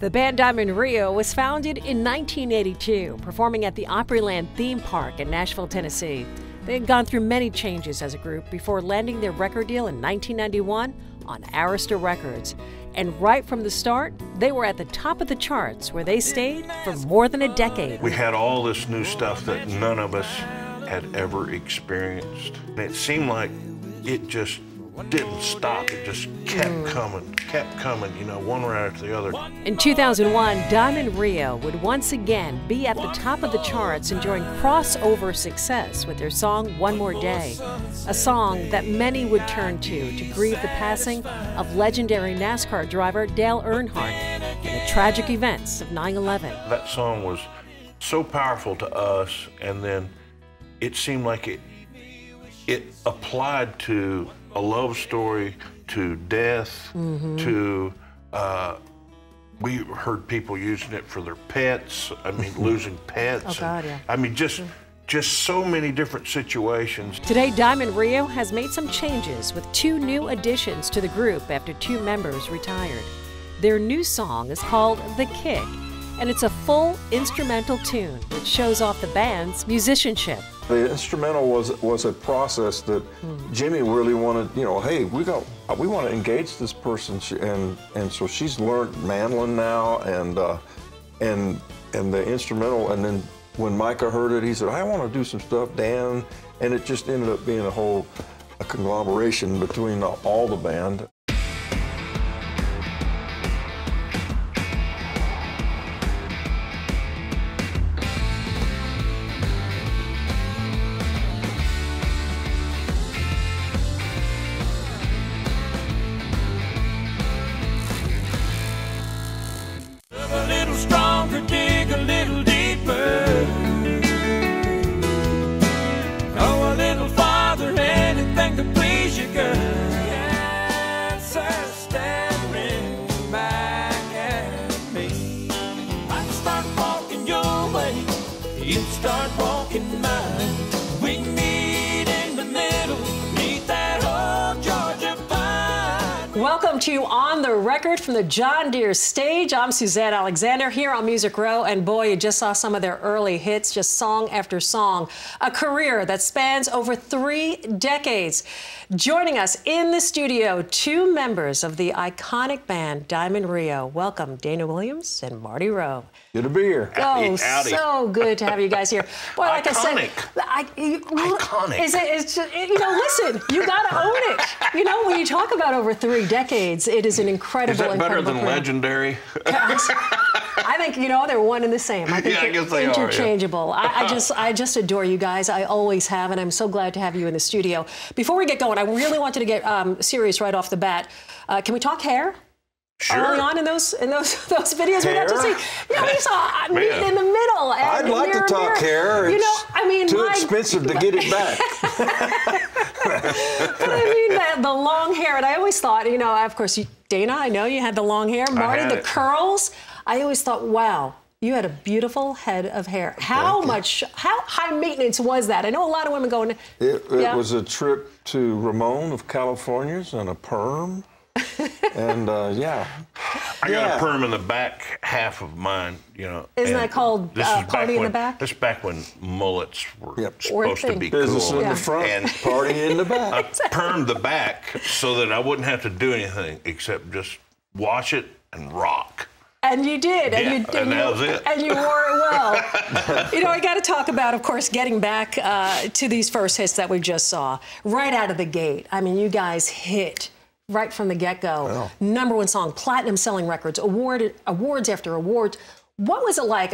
The band Diamond Rio was founded in 1982, performing at the Opryland theme park in Nashville, Tennessee. They had gone through many changes as a group before landing their record deal in 1991 on Arista Records. And right from the start, they were at the top of the charts, where they stayed for more than a decade. We had all this new stuff that none of us had ever experienced. And it seemed like it just didn't stop. It just kept coming, you know, one right after the other. In 2001, Diamond Rio would once again be at the top of the charts, enjoying crossover success with their song One More Day, a song that many would turn to grieve the passing of legendary NASCAR driver Dale Earnhardt and the tragic events of 9/11. That song was so powerful to us, and then it seemed like it applied to a love story, to death, to, we heard people using it for their pets. I mean, losing pets. Oh, God, yeah. I mean, just so many different situations. Today, Diamond Rio has made some changes with two new additions to the group after two members retired. Their new song is called The Kick, and it's a full instrumental tune that shows off the band's musicianship. The instrumental was a process that Jimmy really wanted. You know, hey, we want to engage this person, and so she's learned mandolin now, and the instrumental. And then when Micah heard it, he said, I want to do some stuff, Dan, and it just ended up being a conglomeration between all the band. Welcome to On The Record from the John Deere stage. I'm Suzanne Alexander here on Music Row, and boy, you just saw some of their early hits, just song after song. A career that spans over 3 decades. Joining us in the studio, two members of the iconic band Diamond Rio. Welcome, Dana Williams and Marty Roe. Good to be here. Oh, howdy. So good to have you guys here. Boy, like iconic. I said, iconic. It's just, you know, listen, you gotta own it. You know, when you talk about over 3 decades, it is an incredible. Is that better than career. Legendary? I think, you know, they're one and the same. I think yeah, I guess they interchangeable. Are, yeah. I just adore you guys. I always have, and I'm so glad to have you in the studio. Before we get going, I really wanted to get serious right off the bat. Can we talk hair? Sure. Early on in those videos, hair? We got to see. You know, we saw meat in the middle. I'd like to talk hair. You know, I mean, too expensive to get it back. But I mean, the long hair, and I always thought, you know, of course, Dana, I know you had the long hair. Marty, the curls. I always thought, wow, you had a beautiful head of hair. How high maintenance was that? I know a lot of women go. It was a trip to Ramon of California's and a perm. And yeah, I got a perm in the back half of mine. You know, isn't that called party in the back? This back when mullets were supposed to be cool. Business in the front and party in the back. I permed the back so that I wouldn't have to do anything except just wash it and rock. And you did, and you wore it well. You know, I got to talk about, of course, getting back to these first hits that we just saw right out of the gate. I mean, you guys hit. Right from the get-go, wow. Number 1 song, platinum selling records, awards after awards. What was it like?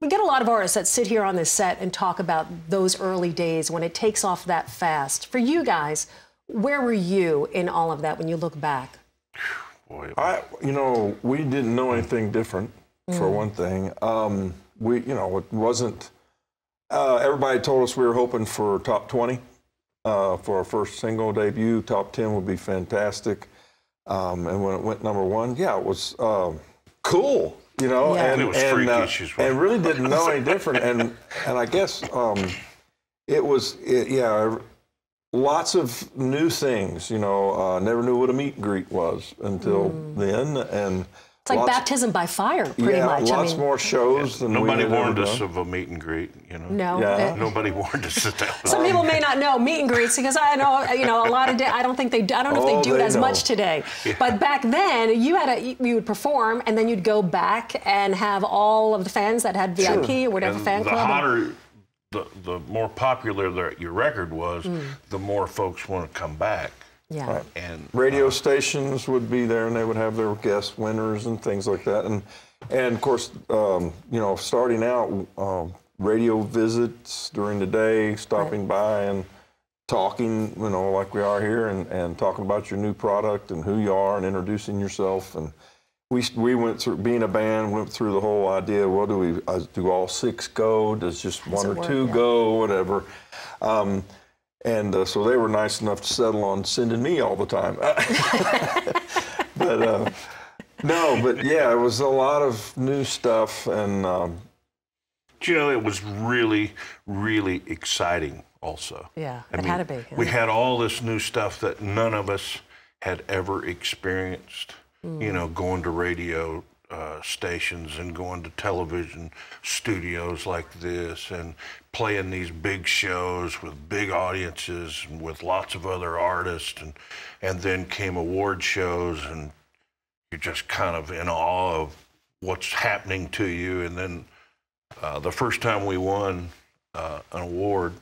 We get a lot of artists that sit here on this set and talk about those early days when it takes off that fast. For you guys, where were you in all of that when you look back? Boy, you know, we didn't know anything different, for one thing. You know, it wasn't, everybody told us we were hoping for top 20. For our first single debut, top 10 would be fantastic. And when it went number 1, yeah, it was cool, you know, and it was freakish, and really didn't know any different. And I guess it was, yeah, lots of new things, you know. Never knew what a meet and greet was until then. And It's like baptism by fire, pretty much. Lots more shows than nobody warned us of a meet and greet, you know. No, nobody warned us of that. Some people may not know meet and greets because I know, you know, a lot of I don't think they do. I don't know if they do it as much today. Yeah. But back then, you had you would perform and then you'd go back and have all of the fans that had VIP or whatever and fan club. The hotter, the more popular your record was, the more folks want to come back. Yeah. Right. And radio stations would be there, and they would have their guest winners and things like that. And of course, you know, starting out, radio visits during the day, stopping by and talking, you know, like we are here, and talking about your new product and who you are and introducing yourself. And we went through, being a band, went through the whole idea, well, do we do all six go? Does just one or two go? Whatever. And so they were nice enough to settle on sending me all the time. But no, but yeah, it was a lot of new stuff. And you know, it was really, really exciting also. Yeah, I mean, had to be. Yeah. We had all this new stuff that none of us had ever experienced, you know, going to radio stations and going to television studios like this and playing these big shows with big audiences and with lots of other artists, and then came award shows, and you're just kind of in awe of what's happening to you. And then the first time we won an award,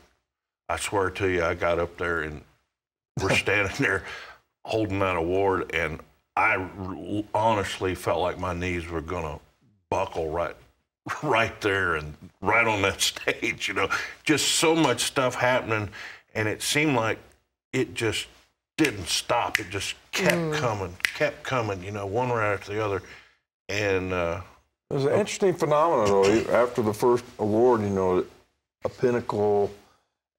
I swear to you, I got up there and we're standing there holding that award, and I honestly felt like my knees were going to buckle right there and right on that stage, you know. Just so much stuff happening, and it seemed like it just didn't stop. It just kept coming, you know, one right after the other. And it was an interesting phenomenon, though. After the first award, you know, a pinnacle,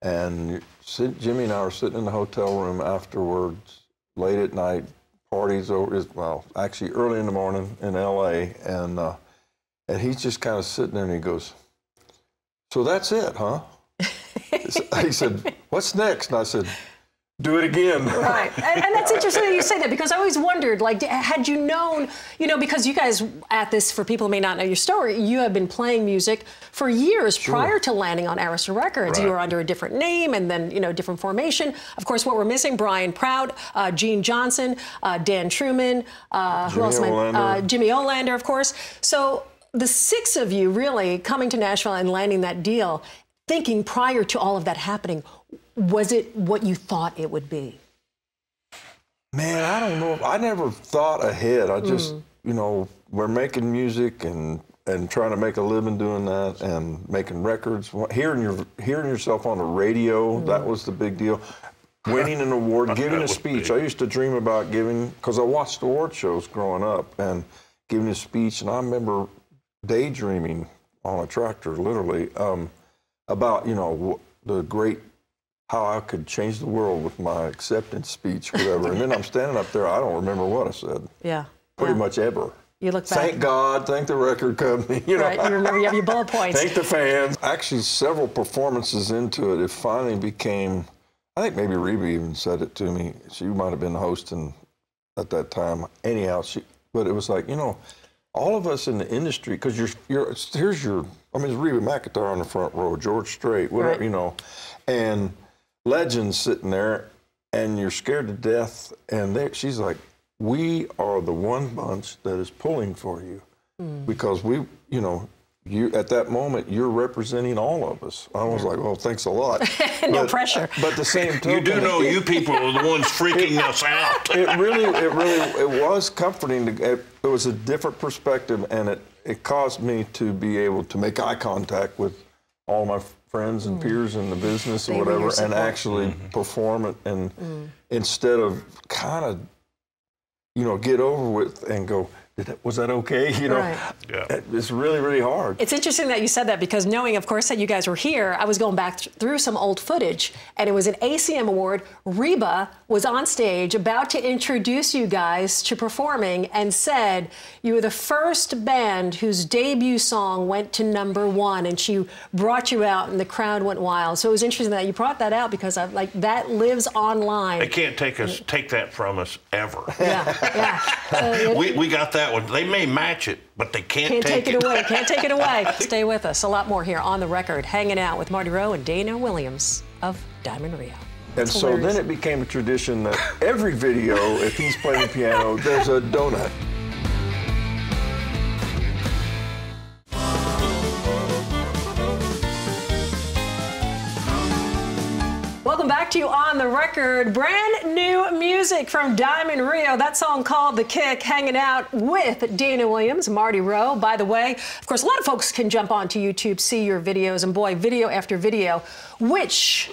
and Jimmy and I were sitting in the hotel room afterwards, late at night, parties over, well, actually early in the morning in L.A., and he's just kind of sitting there, and he goes, "So that's it, huh?" He said, "What's next?" And I said, "Do it again." Right, and that's interesting that you say that, because I always wondered, like, had you known, you know, because you guys at this, for people who may not know your story, you have been playing music for years prior to landing on Arista Records. Right. You were under a different name and then, you know, different formation. Of course, what we're missing, Brian Prout, Gene Johnson, Dan Truman, who else? Jimmy Olander, of course. So the six of you really coming to Nashville and landing that deal, thinking prior to all of that happening, was it what you thought it would be? Man, I don't know. I never thought ahead. I just, you know, we're making music and trying to make a living doing that and making records. Hearing yourself on the radio, that was the big deal. Winning an award, giving a speech. I used to dream about giving, because I watched award shows growing up, and giving a speech. And I remember daydreaming on a tractor, literally, about, you know, the great, how I could change the world with my acceptance speech, whatever. And then I'm standing up there, I don't remember what I said. Yeah. Pretty much ever. You look back. Thank God, thank the record company, you know. Right, you remember, you have your bullet points. Thank the fans. Actually, several performances into it, it finally became, I think maybe Reba even said it to me. She might have been hosting at that time. Anyhow, but it was like, you know, all of us in the industry, because here's your, I mean, it's Reba McEntire on the front row, George Strait, whatever, you know, and legends sitting there, and you're scared to death, and she's like, we are the one bunch that is pulling for you, because we, you know, you at that moment, you're representing all of us. I was like, well, thanks a lot. No pressure. But the same time, you do know you people are the ones freaking us out. It was comforting. It was a different perspective, and it caused me to be able to make eye contact with all my friends and peers in the business or whatever, and actually perform it, and instead of kind of, you know, get over with and go, was that okay? You know, it's really, really hard. It's interesting that you said that, because knowing, of course, that you guys were here, I was going back through some old footage, and it was an ACM award. Reba was on stage about to introduce you guys to performing and said, you were the first band whose debut song went to #1, and she brought you out, and the crowd went wild. So it was interesting that you brought that out, because I'm like, that lives online. They can't take that from us ever. Yeah, yeah. We got that that one. They may match it, but they can't take it away. Can't take it away. Stay with us. A lot more here on The Record, hanging out with Marty Roe and Dana Williams of Diamond Rio. That's and hilarious. So then it became a tradition that every video, if he's playing the piano, there's a donut. Welcome back to you on The Record. Brand new music from Diamond Rio. That song called The Kick, hanging out with Dana Williams, Marty Roe. By the way, of course, a lot of folks can jump onto YouTube, see your videos, and boy, video after video, which,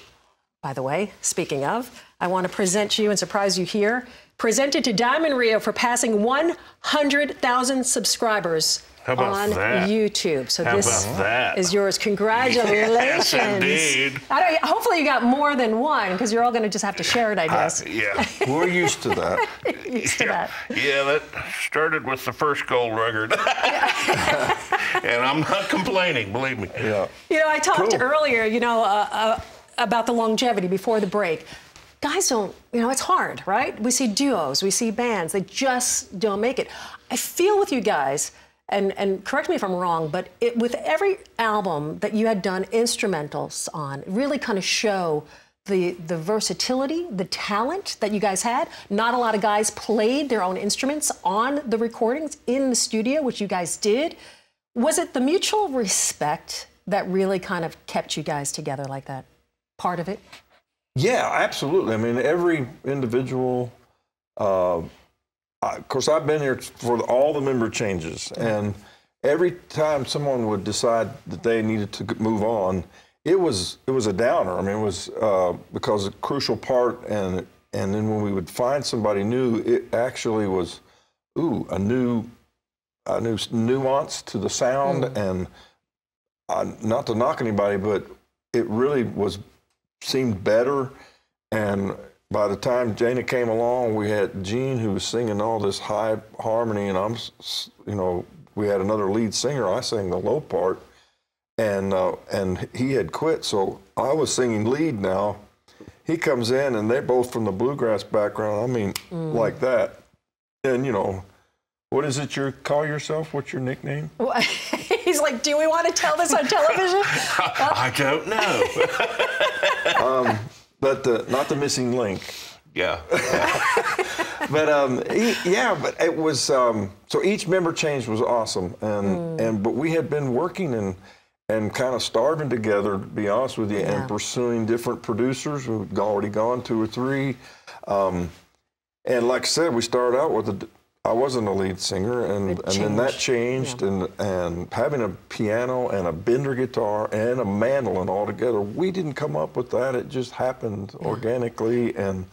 by the way, speaking of, I want to present you and surprise you here. Presented to Diamond Rio for passing 100,000 subscribers on YouTube. So this is yours. Congratulations. Yes, indeed. Hopefully you got more than one, because you're all going to just have to share it, I guess. Yeah, we're used to that. Yeah, that started with the first gold record. And I'm not complaining, believe me. Yeah. You know, I talked earlier, you know, about the longevity before the break. Guys don't, you know, it's hard, right? We see duos, we see bands, they just don't make it. I feel with you guys, and correct me if I'm wrong, but with every album that you had done instrumentals on, it really kind of show the versatility, the talent that you guys had. Not a lot of guys played their own instruments on the recordings in the studio, which you guys did. Was it the mutual respect that really kind of kept you guys together like that? Part of it? Yeah, absolutely. I mean, every individual, of course, I've been here for all the member changes, and every time someone would decide that they needed to move on, it was a downer. I mean, it was because a crucial part, and then when we would find somebody new, it actually was, ooh, a new nuance to the sound, and not to knock anybody, but it really was. Seemed better, and by the time Dana came along, we had Gene, who was singing all this high harmony, and I'm, you know, we had another lead singer. I sang the low part, and he had quit, so I was singing lead now. He comes in, and they're both from the bluegrass background. I mean, like that, and you know. What is it you call yourself? What's your nickname? He's like, do we want to tell this on television? I don't know. But not the missing link. Yeah. But yeah, but it was so each member change was awesome, but we had been working and kind of starving together, to be honest with you, and pursuing different producers. We'd already gone 2 or 3, and like I said, we started out with I wasn't a lead singer, and then that changed, and having a piano and a Bender guitar and a mandolin all together, we didn't come up with that. It just happened organically, and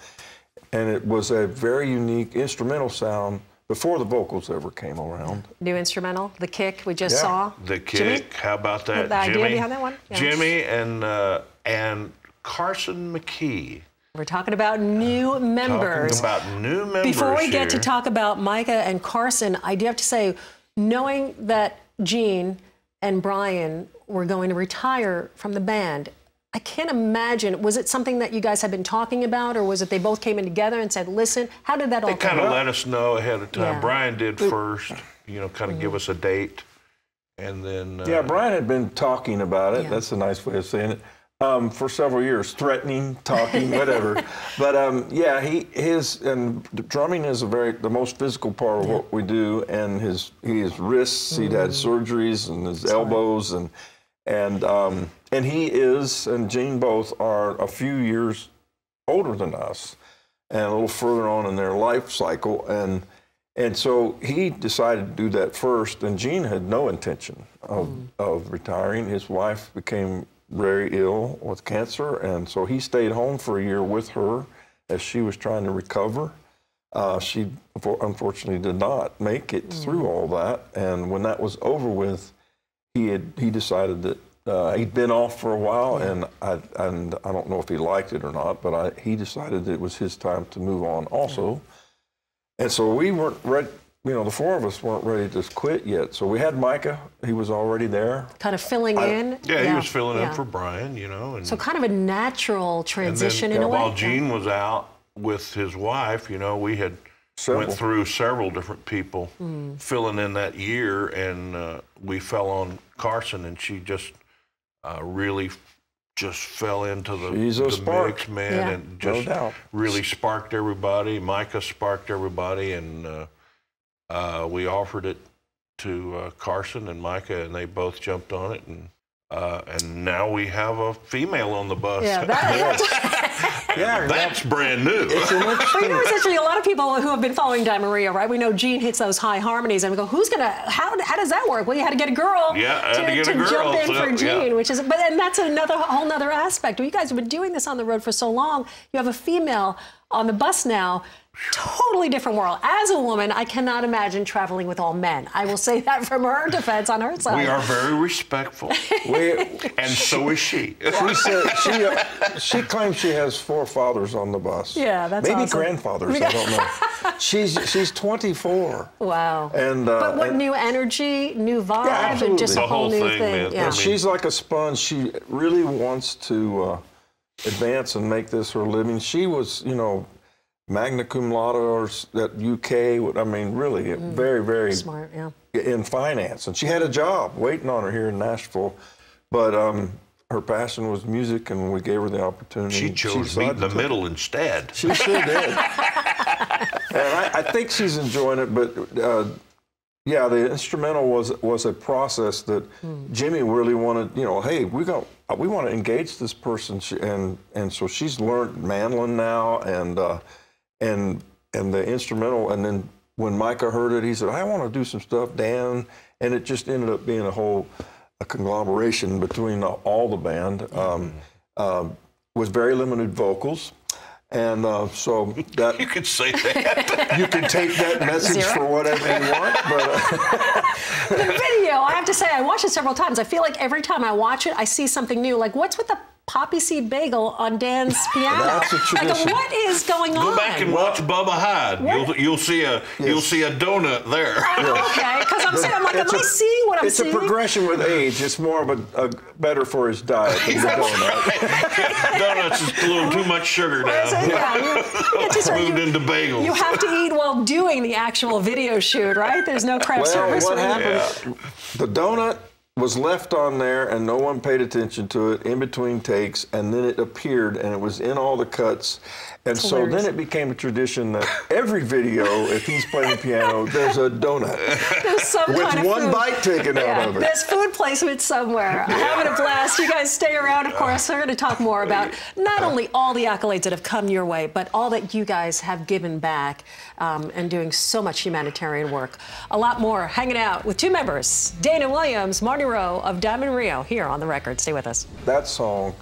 it was a very unique instrumental sound before the vocals ever came around. New instrumental, The Kick, we just saw. The Kick, Jimmy? How about that? The idea behind that one? Yeah. Jimmy and Carson McKee. We're talking about new members. Before we get to talk about Micah and Carson, I do have to say, knowing that Gene and Brian were going to retire from the band, I can't imagine, was it something that you guys had been talking about, or was it they both came in together and said, listen, how did that all come about? They kind of let us know ahead of time. Yeah. Brian did first, you know, kind of give us a date, and then... yeah, Brian had been talking about it. Yeah. That's a nice way of saying it. For several years, threatening, talking, whatever. But yeah, and drumming is the most physical part of what we do. And his wrists, he'd had surgeries, and his elbows, and he is, and Gene both are a few years older than us, and a little further on in their life cycle, and so he decided to do that first. And Gene had no intention of retiring. His wife became very ill with cancer, and so he stayed home for a year with her as she was trying to recover. She unfortunately did not make it through all that, and when that was over with, he decided that he'd been off for a while, and I don't know if he liked it or not, but he decided that it was his time to move on also. And so we weren't ready. You know, the four of us weren't ready to quit yet. So we had Micah. He was already there. Kind of filling in. Yeah, he was filling in for Brian, you know. And so kind of a natural transition in a way. While Gene was out with his wife, you know, we had Went through several different people filling in that year, and we fell on Carson, and she just really just fell into the mix, man, and just really sparked everybody. Micah sparked everybody, and we offered it to Carson and Micah, and they both jumped on it, and now we have a female on the bus. Yeah, that's brand new. But you know, it's interesting, a lot of people who have been following Diamond Rio, right? We know Gene hits those high harmonies, and we go, who's gonna, how does that work? Well, you had to get a girl to jump in for Gene, which is, but then that's another whole nother aspect. Well, you guys have been doing this on the road for so long, you have a female on the bus now. Totally different world. As a woman, I cannot imagine traveling with all men. I will say that from her defense on her side. We are very respectful. And so is she. She said she claims she has four fathers on the bus. Yeah, that's maybe awesome. Grandfathers. I don't know. She's 24. Wow. And but what new energy, new vibe, and just a whole new thing. Yeah. She's like a sponge. She really wants to advance and make this her living. She was, you know, magna cum laude at UK. I mean, really, very, very smart. Yeah, in finance, and she had a job waiting on her here in Nashville, but her passion was music, and we gave her the opportunity. She chose meet in the middle instead. She sure did, and I think she's enjoying it. But yeah, the instrumental was a process that Jimmy really wanted. You know, hey, we want to engage this person, and so she's learned mandolin now, and the instrumental, and then when Micah heard it, he said, I want to do some stuff, Dan, and it just ended up being a conglomeration between all the band with very limited vocals, and so that you could say that you can take that message for whatever you want. But the video, I have to say, I watched it several times. I feel like every time I watch it, I see something new. Like, what's with the poppy seed bagel on Dan's piano? That's a tradition. Like, what is going on? Go back and watch Bubba Hyde. You'll see a you'll see a donut there. Okay, because I'm like, am I seeing what I'm seeing? It's a progression with age. It's more of a better for his diet than the donut. Donuts is a little too much sugar now. Moved into bagels. You have to eat while doing the actual video shoot, right? There's no craft service. Well, what happened? The donut was left on there, and no one paid attention to it in between takes, and then it appeared, and it was in all the cuts, and so then it became a tradition that every video, if he's playing piano, there's a donut. There's some with kind of one bite taken out of it. There's food placement somewhere. Having a blast. You guys stay around, of course. We're going to talk more about not only all the accolades that have come your way, but all that you guys have given back and doing so much humanitarian work. A lot more hanging out with two members, Dana Williams, Marty Roe of Diamond Rio, here on The Record. Stay with us. That song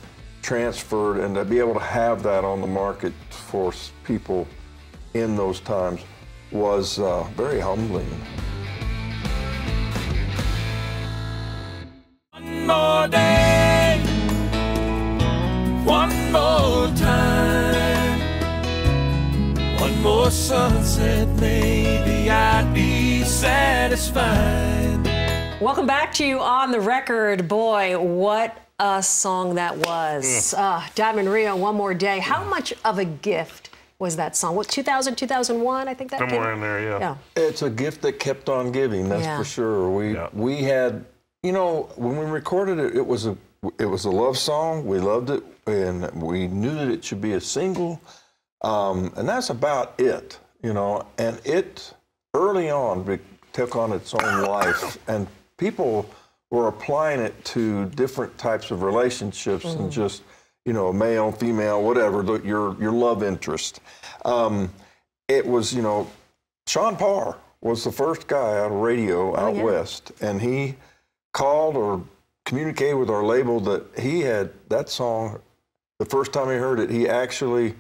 transferred, and to be able to have that on the market for people in those times was very humbling. One more day, one more time, one more sunset, maybe I'd be satisfied. Welcome back to you on The Record. Boy, what a song that was. Diamond Rio, One More Day. How much of a gift was that song? What, 2000, 2001, I think that came? Somewhere in there, It's a gift that kept on giving, that's for sure. We had, you know, when we recorded it, it was a love song. We loved it, and we knew that it should be a single. And that's about it, you know. And it, early on, it took on its own life, and people were applying it to different types of relationships and just, you know, male, female, whatever, your love interest. It was, you know, Sean Parr was the first guy out of radio out west, and he called or communicated with our label that he had that song. The first time he heard it, he actually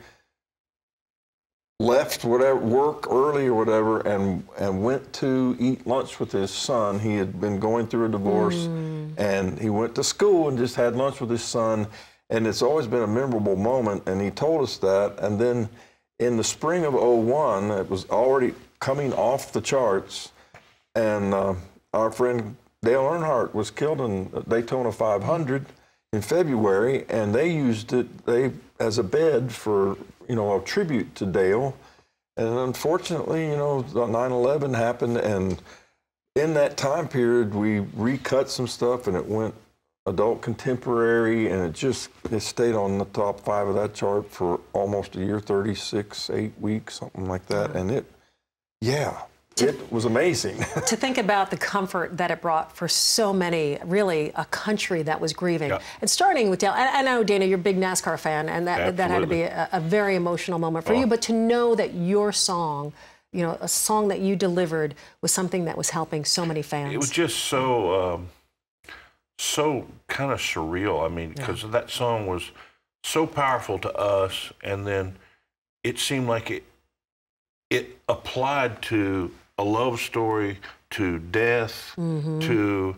left whatever work early or whatever, and went to eat lunch with his son. He had been going through a divorce, and he went to school and just had lunch with his son. And it's always been a memorable moment. And he told us that. And then in the spring of '01, it was already coming off the charts. And our friend Dale Earnhardt was killed in Daytona 500 in February, and they used it as a bed for, you know, a tribute to Dale, And unfortunately, you know, 9/11 happened, and in that time period, we recut some stuff, and it went adult contemporary, and it just stayed on the top 5 of that chart for almost a year, 36, 8 weeks, something like that. And it, yeah, it was amazing. To think about the comfort that it brought for so many, really, a country that was grieving. Yeah. And starting with Dale, I know, Dana, you're a big NASCAR fan, and that had to be a very emotional moment for you, but to know that your song, you know, a song that you delivered was something that was helping so many fans. It was just so... so kind of surreal. I mean, because that song was so powerful to us, and then it seemed like it applied to a love story, to death, to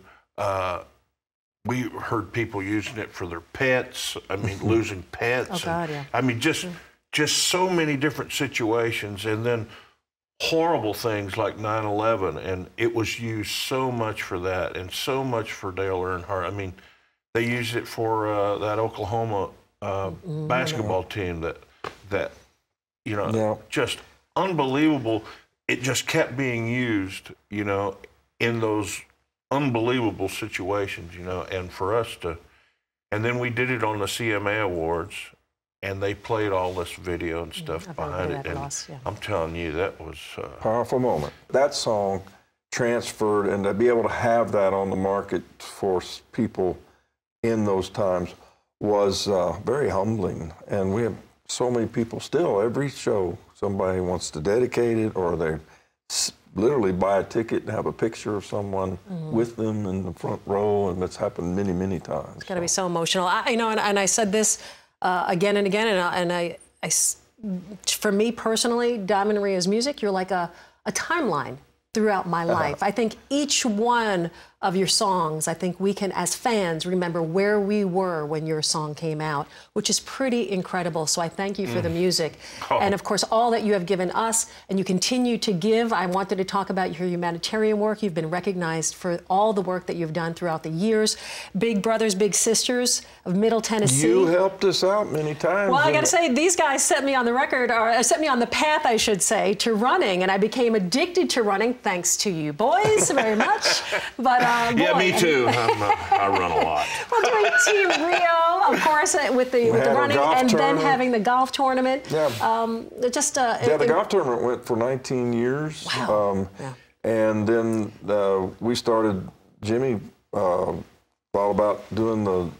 we heard people using it for their pets. I mean, losing pets. Oh, God, yeah. I mean, just so many different situations, and then horrible things like 9/11, and it was used so much for that, and so much for Dale Earnhardt. I mean, they used it for that Oklahoma basketball team that you know, just unbelievable. It just kept being used, you know, in those unbelievable situations, you know, and for us to, and then we did it on the CMA Awards. And they played all this video and stuff behind it. And I'm telling you, that was a powerful moment. That song transferred, and to be able to have that on the market for people in those times was very humbling. And we have so many people still, every show, somebody wants to dedicate it, or they literally buy a ticket and have a picture of someone with them in the front row, and that's happened many, many times. It's got to be so emotional. You know, and I said this again and again, and for me personally, Diamond Rio's music, you're like a timeline throughout my life. I think each one of your songs, I think we can, as fans, remember where we were when your song came out, which is pretty incredible. So I thank you for the music. And of course, all that you have given us, and you continue to give. I wanted to talk about your humanitarian work. You've been recognized for all the work that you've done throughout the years. Big Brothers Big Sisters of Middle Tennessee. You helped us out many times. Well, I gotta say, these guys set me on the record, or set me on the path, I should say, to running. And I became addicted to running, thanks to you boys very much. But yeah, me too. I run a lot. Well, doing Team Rio, of course, with the running, and then having the golf tournament. Yeah. The golf tournament went for 19 years. Wow. And then we started. Jimmy thought about doing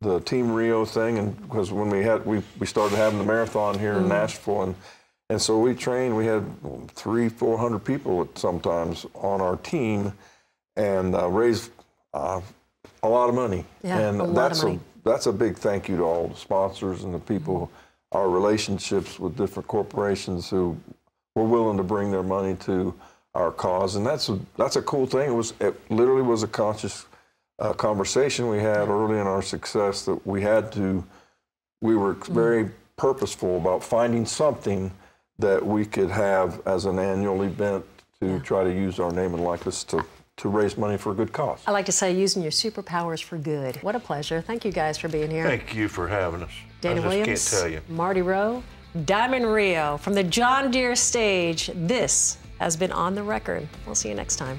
the Team Rio thing, and because when we started having the marathon here in Nashville, and so we trained. We had 300-400 people sometimes on our team. And raised a lot of money, and that's a big thank you to all the sponsors and the people, our relationships with different corporations who were willing to bring their money to our cause. And that's a cool thing. It literally was a conscious conversation we had early in our success that we were very purposeful about finding something that we could have as an annual event to try to use our name and likeness to raise money for a good cause. I like to say, using your superpowers for good. What a pleasure. Thank you guys for being here. Thank you for having us. Dana Williams, can't tell you. Marty Roe, Diamond Rio. From the John Deere stage, this has been On The Record. We'll see you next time.